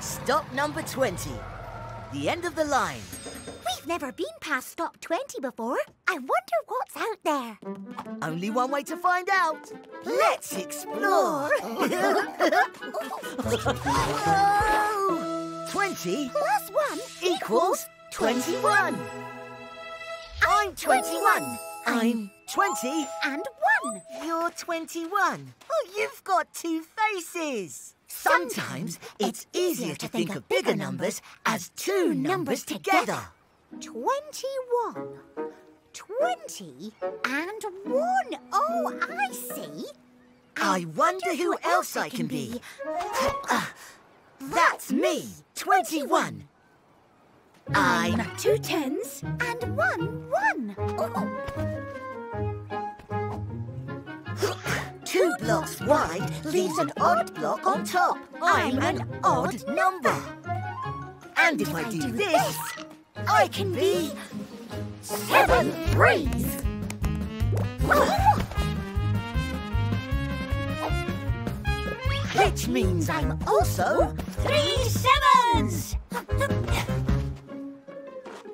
Stop number 20. The end of the line. We've never been past stop 20 before. I wonder what's out there. Only one way to find out. Let's explore. Oh. 20 plus 1 equals 21. I'm 21. I'm 20. And 1. You're 21. Oh, you've got two faces. Sometimes it's easier to think of bigger numbers as two numbers together. 21. 20 and 1. Oh, I see. I wonder who else I can be. That's me, 21. I'm 2 tens and 1 1. Oh. 2 blocks wide leaves an odd block on top. I'm an odd number. And if I do this, I can be 7 threes. Which means I'm also 3 sevens.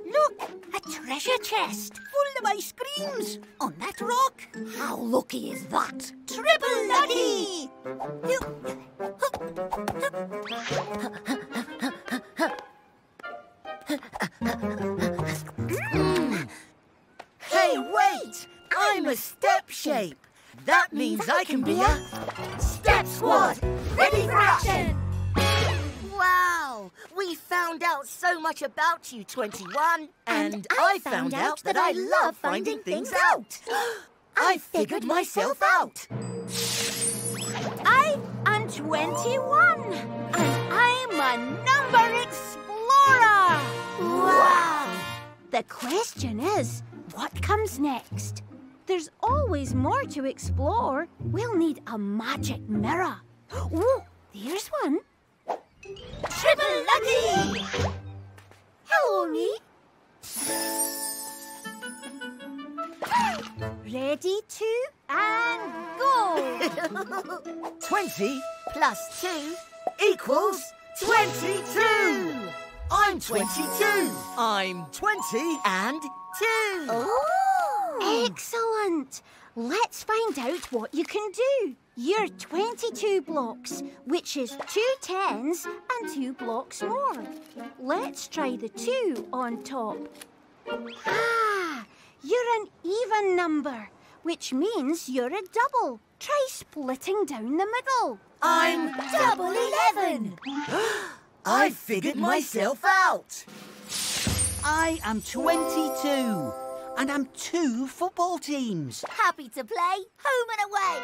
Look, a treasure chest full of ice creams on that rock. How lucky is that? Triple lucky! Hey, wait! I'm a step shape. That means I can be a step squad. Ready for action! Wow! We found out so much about you, 21. And I found out that I love finding things out. I figured myself out. I am 21. And I'm a number explorer. Wow! The question is, what comes next? There's always more to explore. We'll need a magic mirror. Ooh, there's one. Triple lucky! Hello, me. Ready to and go! 20 plus 2 equals 22! I'm 22! I'm 20 and 2! Oh! Excellent! Let's find out what you can do. You're 22 blocks, which is 2 tens and 2 blocks more. Let's try the 2 on top. Ah! You're an even number, which means you're a double. Try splitting down the middle. I'm double 11! I figured myself out! I am 22. And I'm 2 football teams. Happy to play, home and away.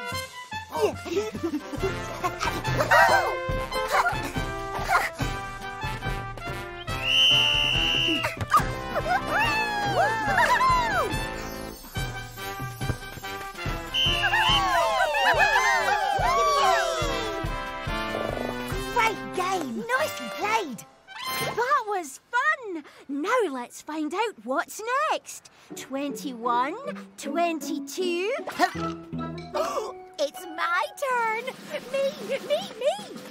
Great game, nicely played. That was fun! Now let's find out what's next. 21, 22... It's my turn!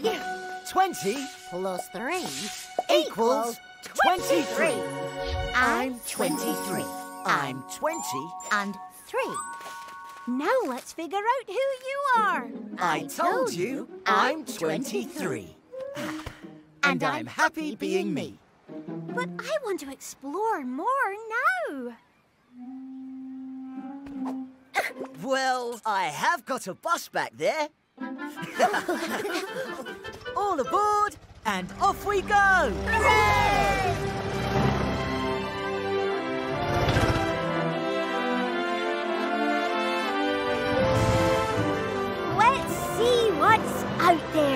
Me! 20 plus 3 equals 23. I'm 23. I'm 20 and 3. Now let's figure out who you are. I told you, I'm 23. And I'm happy being me. But I want to explore more now. Well, I have got a bus back there. All aboard and off we go! Hooray! Let's see what's out there.